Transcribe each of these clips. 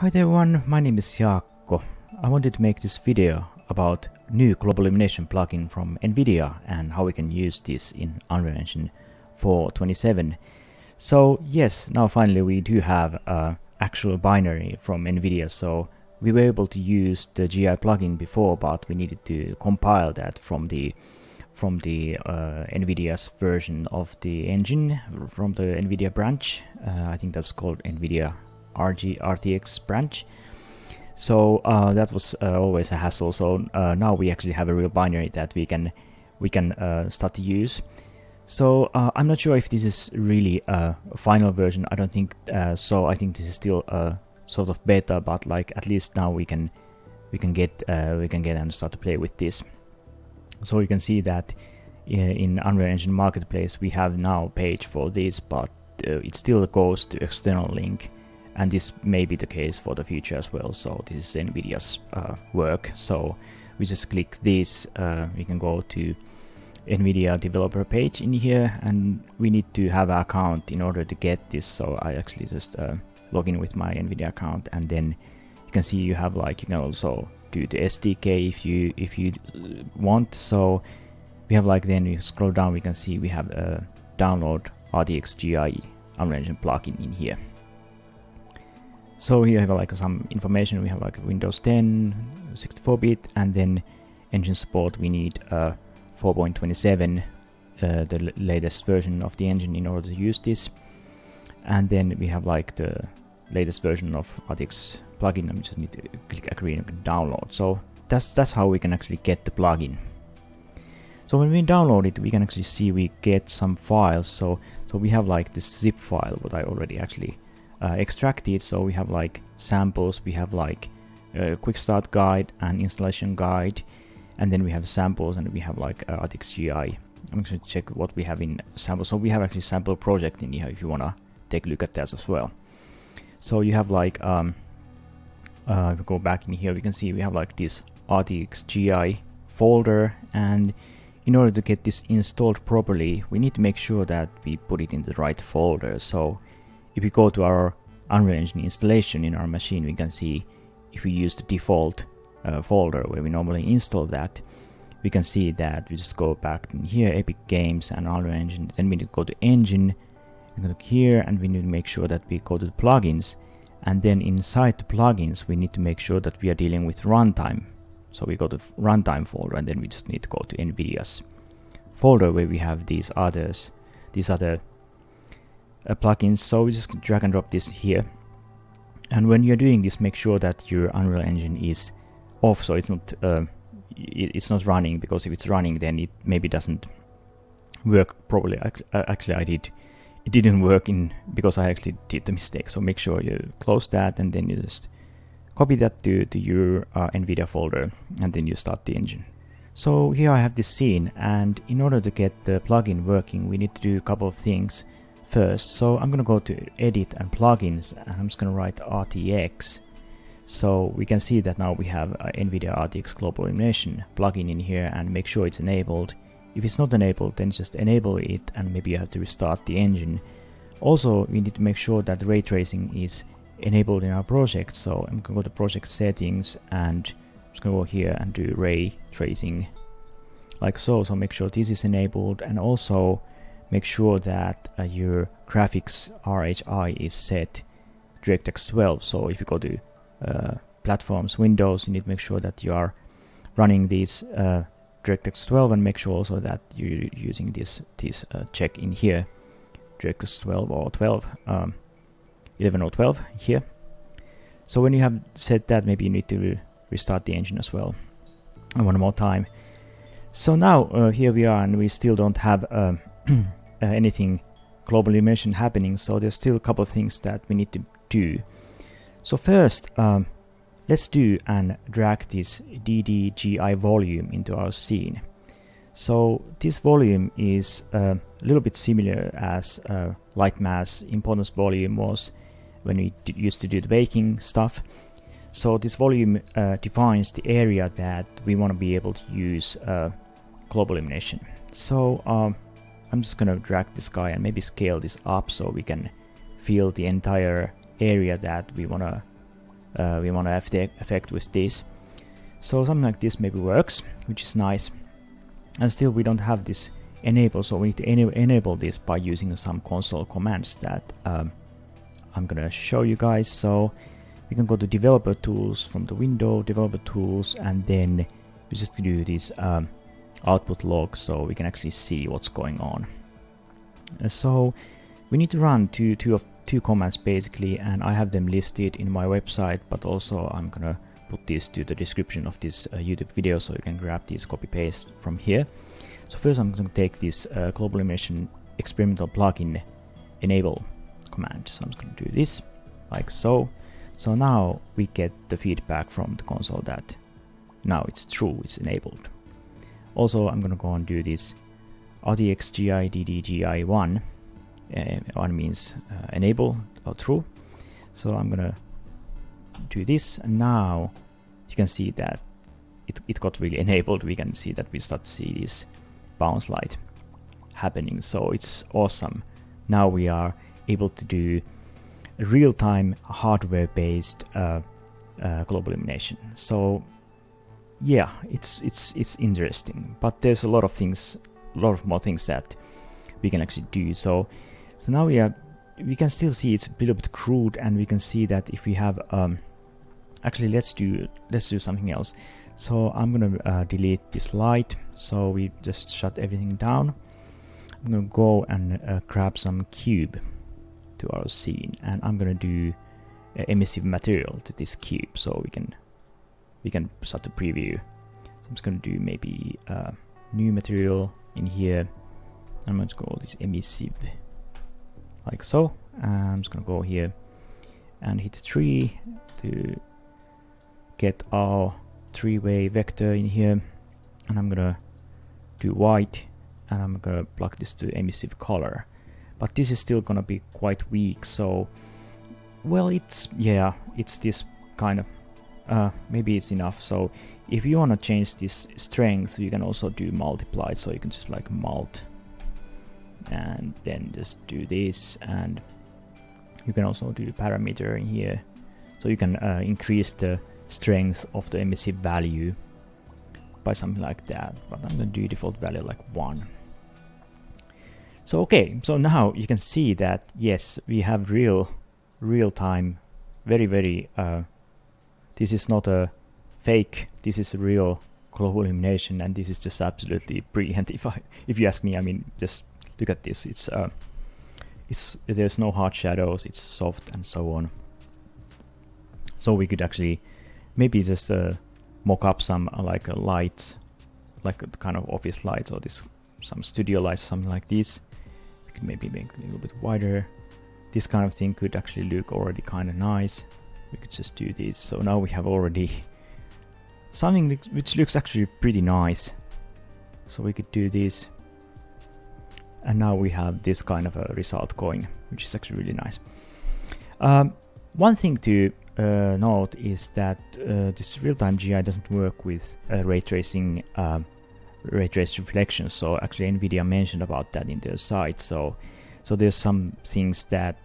Hi there everyone, my name is Jaakko. I wanted to make this video about new GlobalIllumination plugin from NVIDIA and how we can use this in Unreal Engine 4.27. So yes, now finally we do have actual binary from NVIDIA, so we were able to use the GI plugin before, but we needed to compile that from the NVIDIA's version of the engine, from the NVIDIA branch. I think that's called NVIDIA RTX branch. So that was always a hassle. So now we actually have a real binary that we can start to use. So I'm not sure if this is really a final version. I don't think so. I think this is still sort of beta, but like at least now we can get and start to play with this. So you can see that in Unreal Engine Marketplace we have now a page for this, but it still goes to external link. And this may be the case for the future as well. So this is NVIDIA's work. So we just click this. We can go to NVIDIA developer page in here, and we need to have an account in order to get this. So I actually just log in with my NVIDIA account, and then you can see you have like, you can also do the SDK if you want. So we have like, then we scroll down, we can see we have a download RTXGI Unreal Engine plugin in here. So here we have like some information. We have like Windows 10, 64-bit, and then engine support. We need 4.27, the latest version of the engine, in order to use this. And then we have like the latest version of RTX plugin. I just need to click agree and download. So that's how we can actually get the plugin. So when we download it, we can actually see we get some files. So we have like this zip file, what I already actually extracted. So we have like samples, we have like quick start guide and installation guide, and then we have samples, and we have like RTXGI. I'm going to check what we have in sample. So we have actually sample project in here if you want to take a look at that as well. So you have like if we go back in here, we can see we have like this RTXGI folder, and in order to get this installed properly we need to make sure that we put it in the right folder. So if we go to our Unreal Engine installation in our machine, we can see if we use the default folder where we normally install that, we can see that we just go back in here, Epic Games and Unreal Engine, then we need to go to Engine, we can look here, and we need to make sure that we go to the plugins, and then inside the plugins we need to make sure that we are dealing with runtime. So we go to runtime folder, and then we just need to go to NVIDIA's folder where we have these other plugins. So we just drag and drop this here, and when you're doing this, make sure that your Unreal Engine is off, so it's not running, because if it's running then it maybe doesn't work properly. Actually it didn't work because I actually did the mistake. So make sure you close that, and then you just copy that to your NVIDIA folder, and then you start the engine. So here I have this scene, and in order to get the plugin working we need to do a couple of things first. So I'm gonna go to edit and plugins, and I'm just gonna write RTX. So we can see that now we have NVIDIA RTX GlobalIllumination plugin in here, and make sure it's enabled. If it's not enabled, then just enable it, and maybe you have to restart the engine. Also we need to make sure that ray tracing is enabled in our project. So I'm gonna go to project settings, and I'm just gonna go here and do ray tracing like so. So make sure this is enabled, and also make sure that your graphics RHI is set DirectX 12. So if you go to platforms, Windows, you need to make sure that you are running these DirectX 12, and make sure also that you're using this check in here, DirectX 12 or 12, 11 or 12 here. So when you have set that, maybe you need to restart the engine as well, and one more time. So now here we are, and we still don't have anything GlobalIllumination happening, so there's still a couple of things that we need to do. So first let's do and drag this DDIGIVolume into our scene. So this volume is a little bit similar as light mass importance volume was when we used to do the baking stuff. So this volume defines the area that we want to be able to use GlobalIllumination. So I'm just gonna drag this guy and maybe scale this up so we can fill the entire area that we wanna we want to have the effect with this. So something like this maybe works, which is nice. And still we don't have this enable, so we need to enable this by using some console commands that I'm gonna show you guys. So we can go to developer tools from the window, developer tools, and then we just do this output log, so we can actually see what's going on. So we need to run two commands basically, and I have them listed in my website, but also I'm gonna put this to the description of this YouTube video, so you can grab this, copy paste from here. So first I'm going to take this GlobalIllumination experimental plugin enable command. So I'm just going to do this like so. So now we get the feedback from the console that now it's true, it's enabled. Also I'm going to go and do this RTXGI DDIGIVolume 1. 1 means enable or true. So I'm going to do this, and now you can see that it got really enabled. We can see that we start to see this bounce light happening, so it's awesome. Now we are able to do real-time hardware-based GlobalIllumination. So yeah, it's interesting, but there's a lot more things that we can actually do. So now we can still see it's a little bit crude, and we can see that if we have actually let's do something else. So I'm gonna delete this light, so we just shut everything down. I'm gonna go and grab some cube to our scene, and I'm gonna do emissive material to this cube, so we can start to preview. So I'm just gonna do maybe new material in here. I'm going to call this emissive, like so. I'm just gonna go here and hit 3 to get our three-way vector in here, and I'm gonna do white, and I'm gonna plug this to emissive color. But this is still gonna be quite weak, so well, it's this kind of maybe it's enough. So if you want to change this strength, you can also do multiply, so you can just like mult and then just do this, and you can also do the parameter in here, so you can increase the strength of the emissive value by something like that. But I'm gonna do default value like 1. So okay, so now you can see that yes, we have real time, very this is not a fake, this is a real GlobalIllumination, and this is just absolutely brilliant. If you ask me, I mean, just look at this. It's there's no hard shadows, it's soft and so on. So we could actually maybe just mock up some like a light, like a kind of office lights, or this some studio lights, something like this. We could maybe make it a little bit wider. This kind of thing could actually look already kind of nice. We could just do this. So now we have already something which looks actually pretty nice. So we could do this, and now we have this kind of a result going, which is actually really nice. One thing to note is that this real-time GI doesn't work with ray trace reflection. So actually NVIDIA mentioned about that in their site. So there's some things that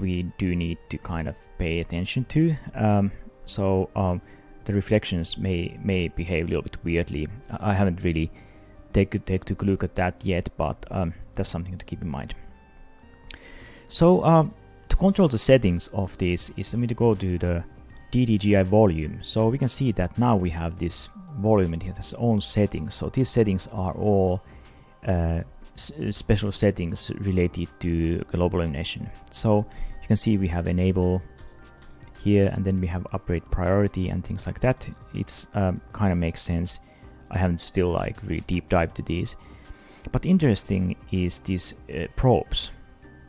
we do need to kind of pay attention to. The reflections may behave a little bit weirdly. I haven't really take a look at that yet, but that's something to keep in mind. So to control the settings of this is for me to go to the DDGI volume. So we can see that now we have this volume and it has its own settings. So these settings are all special settings related to GlobalIllumination. So you can see we have enable here, and then we have upgrade priority and things like that. It's kind of makes sense. I haven't still like really deep dive to these, but interesting is these probes.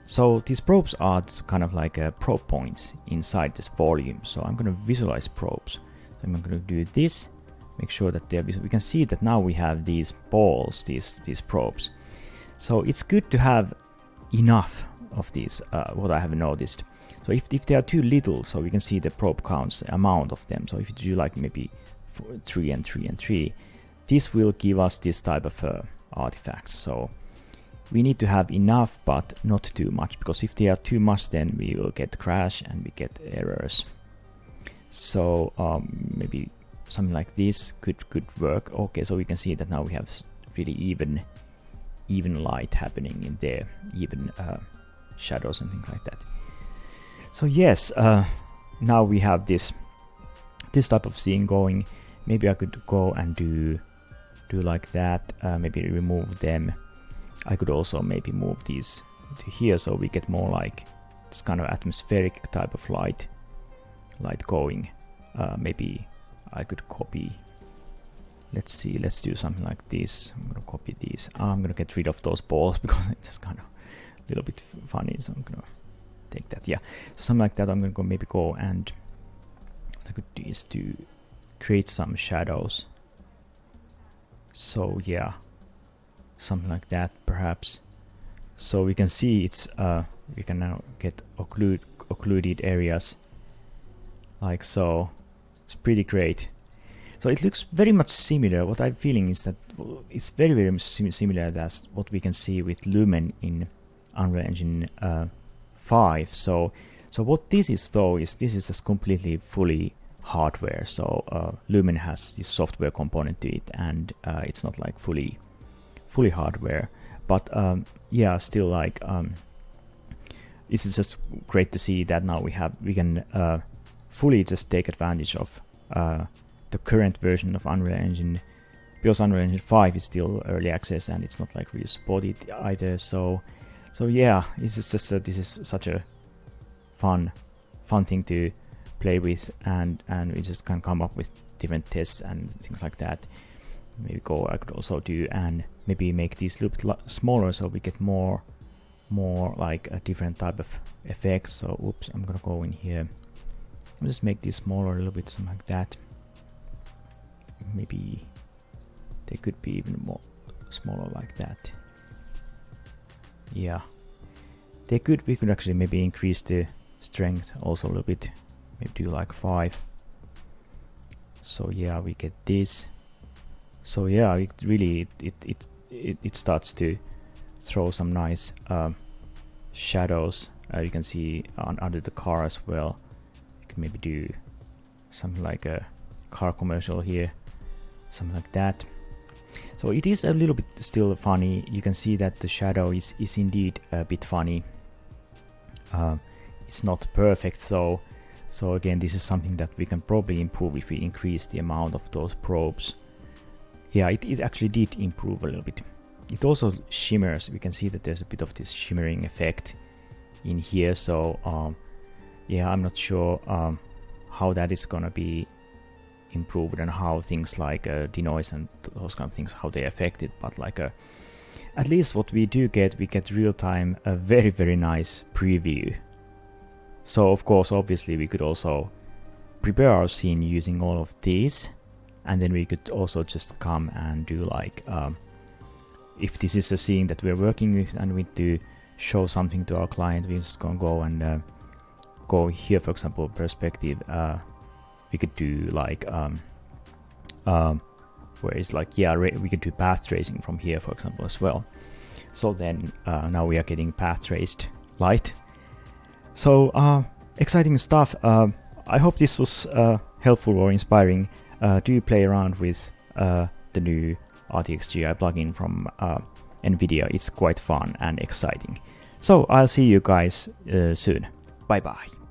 So these probes are kind of like probe points inside this volume. So I'm going to visualize probes. So I'm going to do this, make sure that they're visible. We can see that now we have these balls, these probes. So it's good to have enough of these, what I have noticed. So if they are too little, so we can see the probe counts, the amount of them. So if you do like maybe 3 and 3 and 3, this will give us this type of artifacts. So we need to have enough, but not too much, because if they are too much, then we will get crash and we get errors. So maybe something like this could work. Okay, so we can see that now we have really even light happening in there, even shadows and things like that. So yes, now we have this type of scene going. Maybe I could go and do like that, maybe remove them. I could also maybe move these to here so we get more like this kind of atmospheric type of light going. Maybe I could copy, let's see, let's do something like this. I'm gonna copy these. I'm gonna get rid of those balls because it's kind of a little bit funny, so I'm gonna take that. Yeah, so something like that. I'm gonna go maybe and I could do is to create some shadows. So yeah, something like that perhaps. So we can see it's we can now get occluded areas like so. It's pretty great. So it looks very much similar. What I'm feeling is that it's very much similar as what we can see with Lumen in Unreal Engine 5. So what this is though is this is just completely fully hardware. So Lumen has this software component to it, and it's not like fully hardware. But yeah, still like it's just great to see that now we can fully just take advantage of the current version of Unreal Engine, because Unreal Engine 5 is still early access and it's not like really supported either. So yeah, it's just this is such a fun thing to play with, and we just can come up with different tests and things like that. Maybe I could also do and maybe make these loops smaller so we get more like a different type of effects. So oops, I'm gonna go in here. I'll just make these smaller a little bit, something like that. Maybe they could be even more smaller like that. Yeah, we could actually maybe increase the strength also a little bit, maybe do like 5. So yeah, we get this. So yeah, it really it starts to throw some nice shadows. You can see under the car as well. You can maybe do something like a car commercial here, something like that. So it is a little bit still funny. You can see that the shadow is indeed a bit funny. It's not perfect though. So again, this is something that we can probably improve if we increase the amount of those probes. Yeah, it actually did improve a little bit. It also shimmers. We can see that there's a bit of this shimmering effect in here. So yeah, I'm not sure how that is gonna be improved and how things like denoise and those kind of things, how they affect it. But like at least what we do get, we get real time a very nice preview. So of course, obviously we could also prepare our scene using all of these. And then we could also just come and do like, if this is a scene that we're working with and we do show something to our client, we're just gonna go and go here, for example, perspective. We could do like, where it's like, yeah, we could do path tracing from here, for example, as well. So then now we are getting path traced light. So exciting stuff. I hope this was helpful or inspiring. Do play around with the new RTXGI plugin from NVIDIA. It's quite fun and exciting. So I'll see you guys soon. Bye bye.